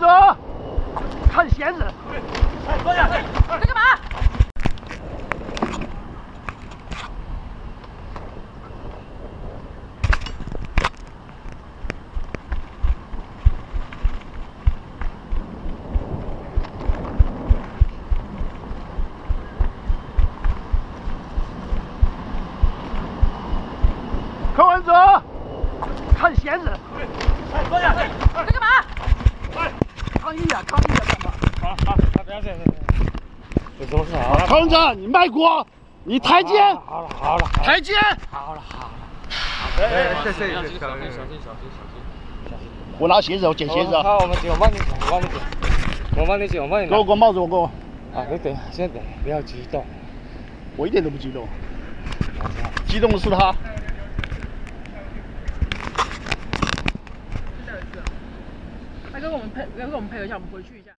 走，看闲着。哎，坐下。你干嘛？ 柯文哲，看闲着。哎，坐下。你干嘛？哎，抗议啊，抗议啊，干嘛？好，不要这样，这都是好了。柯文哲，你卖国，你台阶。好了。台阶。好了。哎，对，小心！我拿鞋子，我捡鞋子。好，我帮你捡，我帮你拿。给我个帽子，我给我。啊，你等，先等，不要激动。我一点都不激动。激动的是他。 来跟我们配合一下，我们回去一下。